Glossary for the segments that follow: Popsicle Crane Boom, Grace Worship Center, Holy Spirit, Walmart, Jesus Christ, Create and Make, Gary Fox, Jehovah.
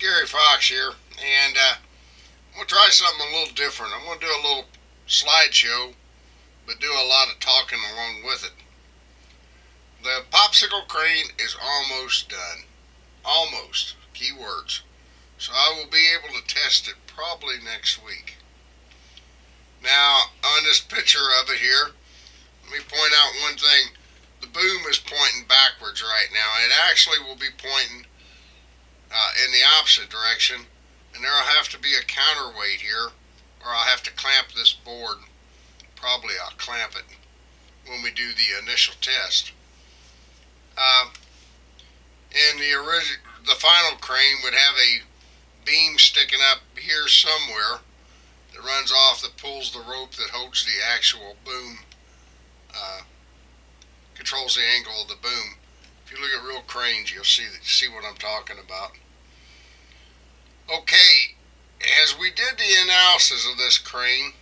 Gary Fox here, and I'm going to try something a little different. I'm going to do a little slideshow, but do a lot of talking along with it. The popsicle crane is almost done. Almost. Key words. So I will be able to test it probably next week. Now, on this picture of it here, let me point out one thing. The boom is pointing backwards right now. It actually will be pointing in the opposite direction, and there will have to be a counterweight here, or I'll have to clamp this board. Probably I'll clamp it when we do the initial test. And the final crane would have a beam sticking up here somewhere that runs off, that pulls the rope that holds the actual boom, controls the angle of the boom. If you look at real cranes, you'll see what I'm talking about. Okay, as we did the analysis of this crane,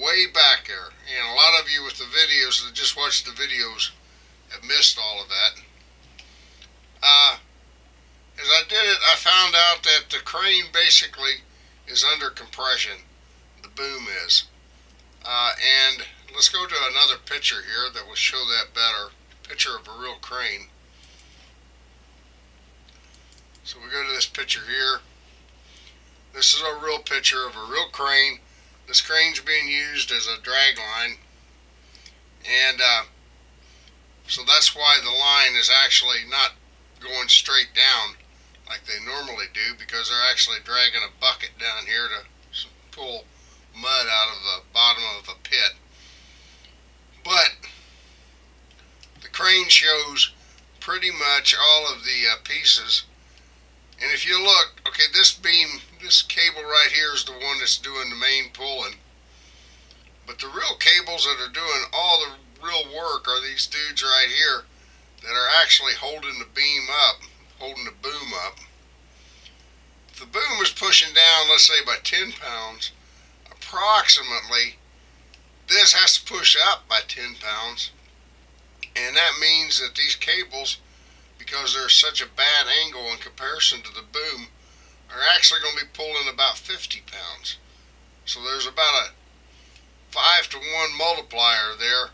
way back there, and a lot of you with the videos that just watched the videos have missed all of that. As I did it, I found out that the crane basically is under compression. The boom is. And let's go to another picture here that will show that better. Picture of a real crane. So we go to this picture here. This is a real picture of a real crane. This crane's being used as a drag line, and so that's why the line is actually not going straight down like they normally do, because they're actually dragging a bucket down here to pull mud out of the bottom of a pit. But crane shows pretty much all of the pieces, and if you look, okay, this cable right here is the one that's doing the main pulling, but the real cables that are doing all the real work are these dudes right here that are actually holding the beam up, holding the boom up. If the boom is pushing down, let's say by 10 pounds, approximately, this has to push up by 10 pounds. And that means that these cables, because they're such a bad angle in comparison to the boom, are actually going to be pulling about 50 pounds. So there's about a 5-to-1 multiplier there,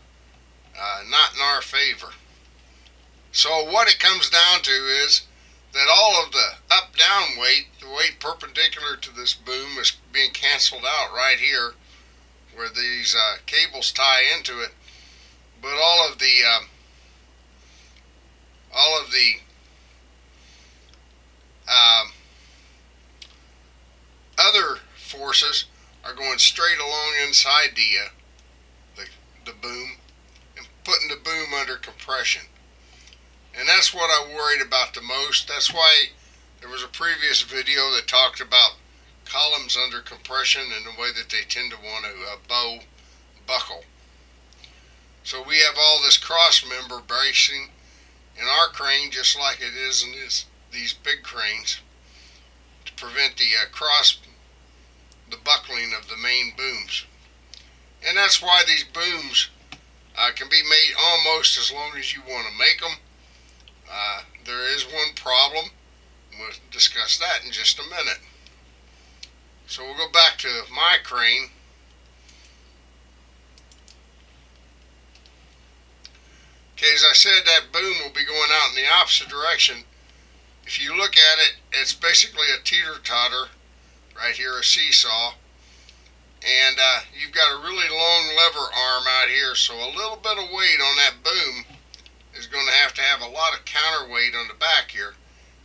not in our favor. So what it comes down to is that all of the up-down weight, the weight perpendicular to this boom, is being canceled out right here where these cables tie into it. But all of the other forces are going straight along inside the boom and putting the boom under compression. And that's what I worried about the most. That's why there was a previous video that talked about columns under compression and the way that they tend to want to buckle. So we have all this cross-member bracing in our crane, just like it is in these big cranes, to prevent the buckling of the main booms. And that's why these booms can be made almost as long as you want to make them. There is one problem. We'll discuss that in just a minute. So we'll go back to my crane. Okay, as I said, that boom will be going out in the opposite direction. If you look at it, it's basically a teeter-totter, right here, a seesaw. And you've got a really long lever arm out here, so a little bit of weight on that boom is going to have a lot of counterweight on the back here.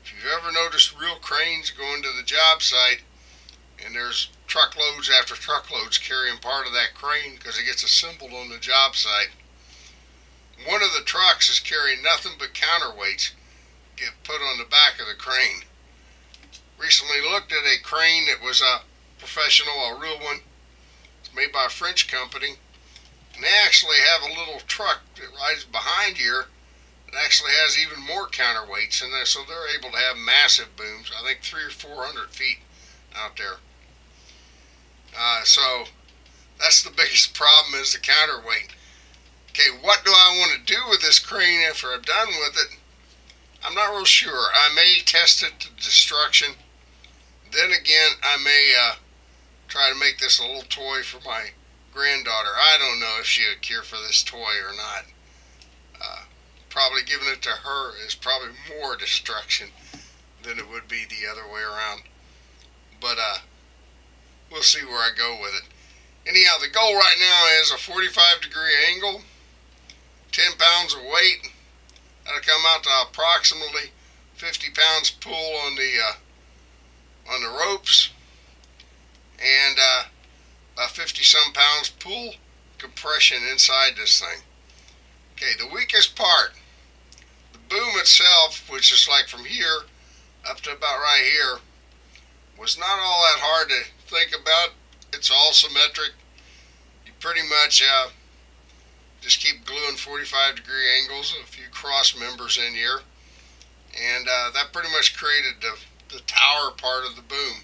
If you've ever noticed real cranes going to the job site, and there's truckloads after truckloads carrying part of that crane because it gets assembled on the job site. One of the trucks is carrying nothing but counterweights get put on the back of the crane. Recently looked at a crane that was a professional, a real one. It's made by a French company. And they actually have a little truck that rides behind here that actually has even more counterweights in there. So they're able to have massive booms, I think 300 or 400 feet out there. So that's the biggest problem, is the counterweight. Okay, what do I want to do with this crane after I'm done with it? I'm not real sure. I may test it to destruction. Then again, I may try to make this a little toy for my granddaughter. I don't know if she would care for this toy or not. Probably giving it to her is probably more destruction than it would be the other way around. But we'll see where I go with it. Anyhow, the goal right now is a 45-degree angle, 10 pounds of weight. That'll come out to approximately 50 pounds pull on the ropes, and a 50-some pounds pull compression inside this thing. Okay, the weakest part, the boom itself, which is like from here up to about right here, was not all that hard to think about. It's all symmetric. You pretty much just keep gluing 45-degree angles, a few cross members in here, and that pretty much created the tower part of the boom.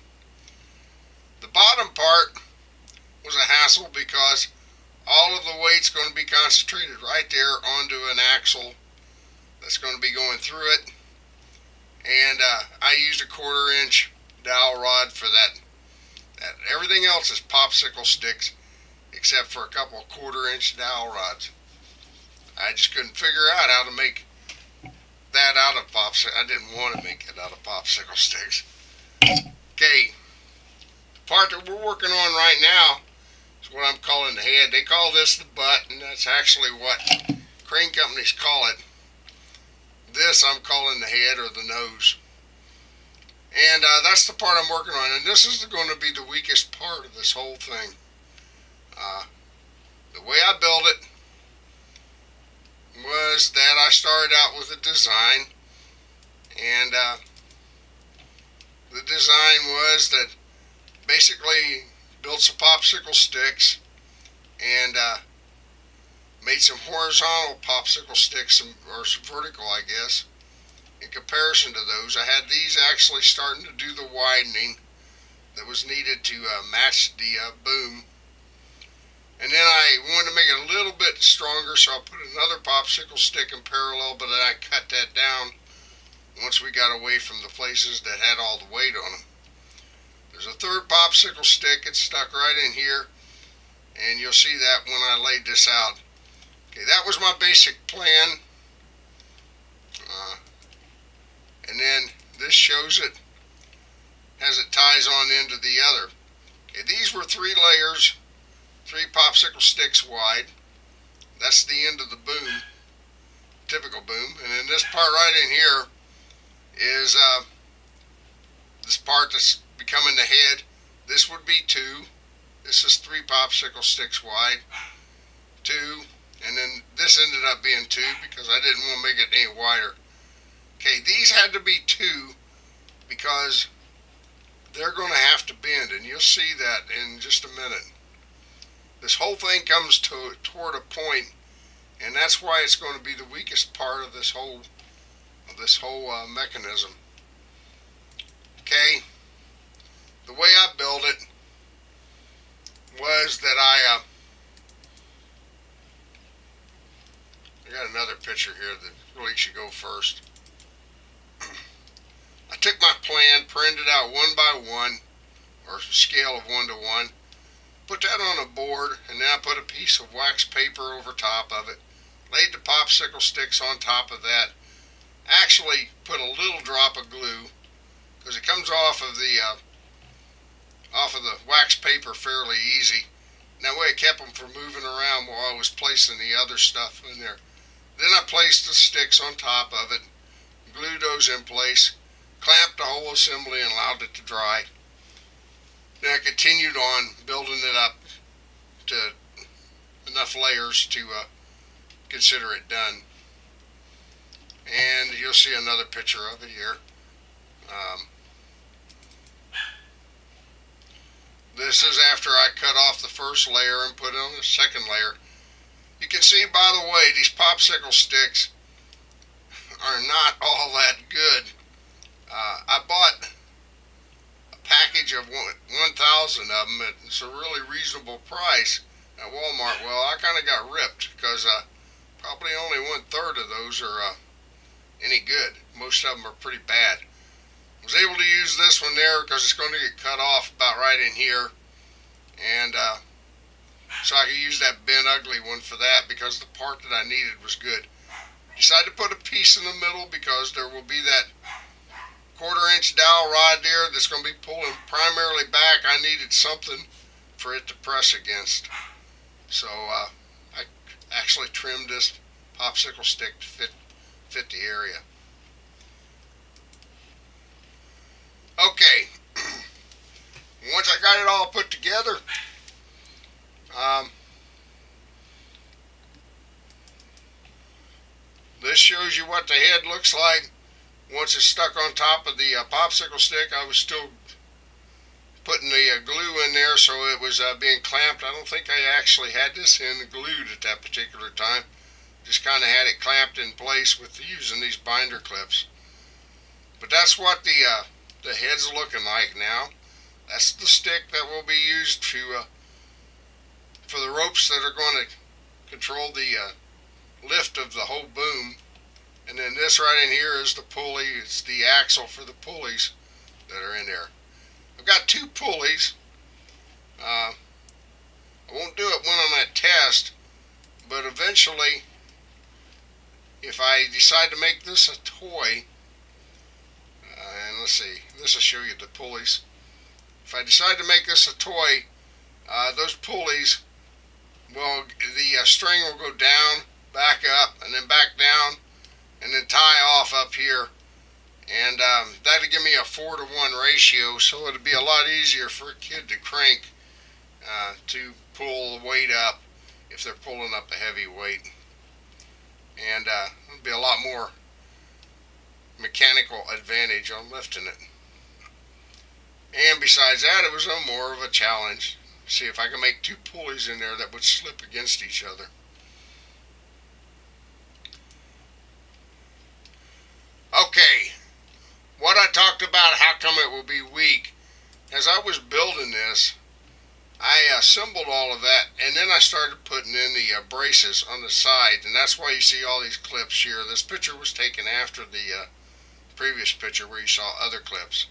The bottom part was a hassle because all of the weight's going to be concentrated right there onto an axle that's going to be going through it, and I used a 1/4-inch dowel rod for that. Everything else is popsicle sticks, except for a couple of 1/4-inch dowel rods. I just couldn't figure out how to make that out of popsicle. I didn't want to make it out of popsicle sticks. Okay, the part that we're working on right now is what I'm calling the head. They call this the butt, and that's actually what crane companies call it. This I'm calling the head or the nose. And that's the part I'm working on, and this is going to be the weakest part of this whole thing. The way I built it was that I started out with a design, and the design was that basically built some popsicle sticks and made some horizontal popsicle sticks, or some vertical, I guess. In comparison to those, I had these actually starting to do the widening that was needed to match the boom. And then I wanted to make it a little bit stronger, so I put another popsicle stick in parallel, but then I cut that down once we got away from the places that had all the weight on them. There's a third popsicle stick. It's stuck right in here, and you'll see that when I laid this out. Okay, that was my basic plan. And then this shows it as it ties on into the other. Okay, these were 3 layers, 3 popsicle sticks wide. That's the end of the boom, typical boom. And then this part right in here is this part that's becoming the head. This would be 2. This is 3 popsicle sticks wide, 2. And then this ended up being 2 because I didn't want to make it any wider. Okay, these had to be 2 because they're going to have to bend, and you'll see that in just a minute. This whole thing comes toward a point, and that's why it's going to be the weakest part of this whole mechanism. Okay, the way I built it was that I got another picture here that really should go first. I took my plan, printed out 1 by 1, or scale of 1 to 1, put that on a board, and then I put a piece of wax paper over top of it, laid the popsicle sticks on top of that, actually put a little drop of glue, because it comes off of the wax paper fairly easy, and that way it kept them from moving around while I was placing the other stuff in there. Then I placed the sticks on top of it, glued those in place, clamped the whole assembly and allowed it to dry. Then I continued on building it up to enough layers to consider it done. And you'll see another picture of it here. This is after I cut off the first layer and put it on the second layer. You can see, by the way, these popsicle sticks are not all that good. I bought a package of 1,000 of them. It's a really reasonable price at Walmart. Well, I kind of got ripped because probably only 1/3 of those are any good. Most of them are pretty bad. I was able to use this one there because it's going to get cut off about right in here, and so I could use that bent ugly one for that because the part that I needed was good. Decided to put a piece in the middle because there will be that quarter-inch dowel rod there that's going to be pulling primarily back. I needed something for it to press against, so I actually trimmed this popsicle stick to fit the area. Okay, once I got it all put together, this shows you what the head looks like. Once it's stuck on top of the popsicle stick, I was still putting the glue in there, so it was being clamped. I don't think I actually had this end glued at that particular time. Just kind of had it clamped in place with using these binder clips. But that's what the head's looking like now. That's the stick that will be used to for the ropes that are going to control the lift of the whole boom. And then this right in here is the pulley. It's the axle for the pulleys that are in there. I've got two pulleys. I won't do it when I'm at test, but eventually, if I decide to make this a toy, and let's see, this will show you the pulleys. If I decide to make this a toy, those pulleys, well, the string will go down, back up, and then back down, and then tie off up here. And that'll give me a 4-to-1 ratio, so it'll be a lot easier for a kid to crank to pull the weight up if they're pulling up a heavy weight. And it'll be a lot more mechanical advantage on lifting it. And besides that, it was a more of a challenge. See if I can make two pulleys in there that would slip against each other. Okay, what I talked about, how come it will be weak, as I was building this, I assembled all of that, and then I started putting in the braces on the side, and that's why you see all these clips here. This picture was taken after the previous picture where you saw other clips.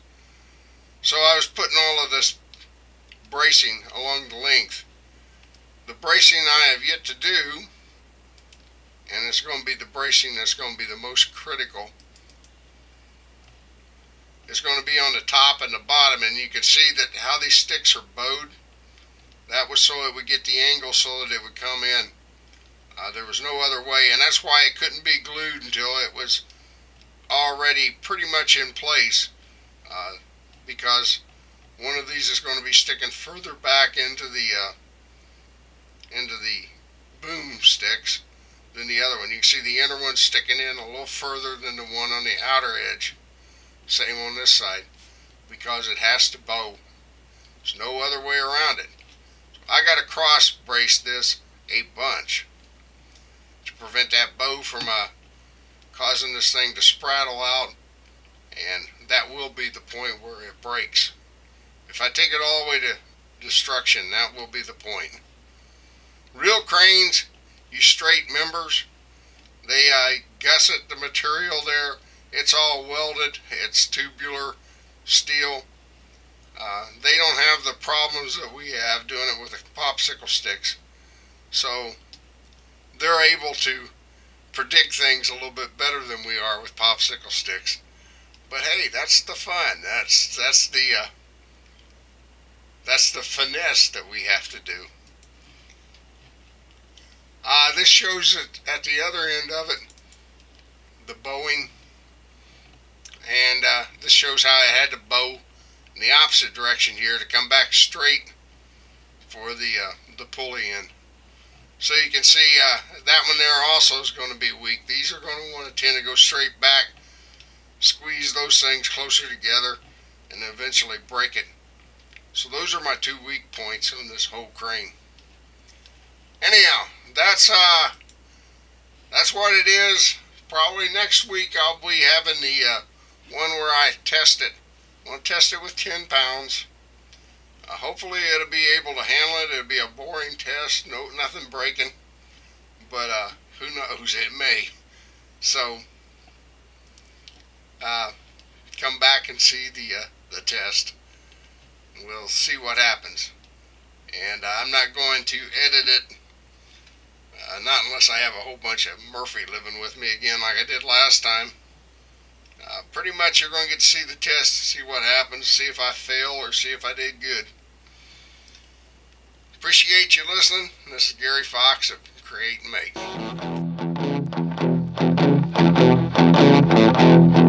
So I was putting all of this bracing along the length. The bracing I have yet to do, and it's going to be the bracing that's going to be the most critical. It's going to be on the top and the bottom, and you can see that how these sticks are bowed. That was so it would get the angle so that it would come in. There was no other way, and that's why it couldn't be glued until it was already pretty much in place, because one of these is going to be sticking further back into the boom sticks than the other one. You can see the inner one sticking in a little further than the one on the outer edge. Same on this side, because it has to bow. There's no other way around it. So I got to cross brace this a bunch to prevent that bow from causing this thing to spraddle out, and that will be the point where it breaks. If I take it all the way to destruction, that will be the point. Real cranes use straight members. They gusset the material there. It's all welded, it's tubular steel. They don't have the problems that we have doing it with the popsicle sticks. So they're able to predict things a little bit better than we are with popsicle sticks. But hey, that's the fun. That's the finesse that we have to do. This shows it at the other end of it, the bowing. And this shows how I had to bow in the opposite direction here to come back straight for the pulley in. So you can see that one there also is going to be weak. These are going to want to tend to go straight back, squeeze those things closer together, and eventually break it. So those are my two weak points on this whole crane. Anyhow, that's what it is. Probably next week I'll be having the one where I test it. I'm going to test it with 10 pounds. Hopefully it'll be able to handle it. It'll be a boring test, nothing breaking. But who knows, it may. So come back and see the test. We'll see what happens. And I'm not going to edit it, not unless I have a whole bunch of Murphy living with me again like I did last time. Pretty much you're going to get to see the test, see what happens, see if I fail or see if I did good. Appreciate you listening. This is Gary Fox of Create and Make.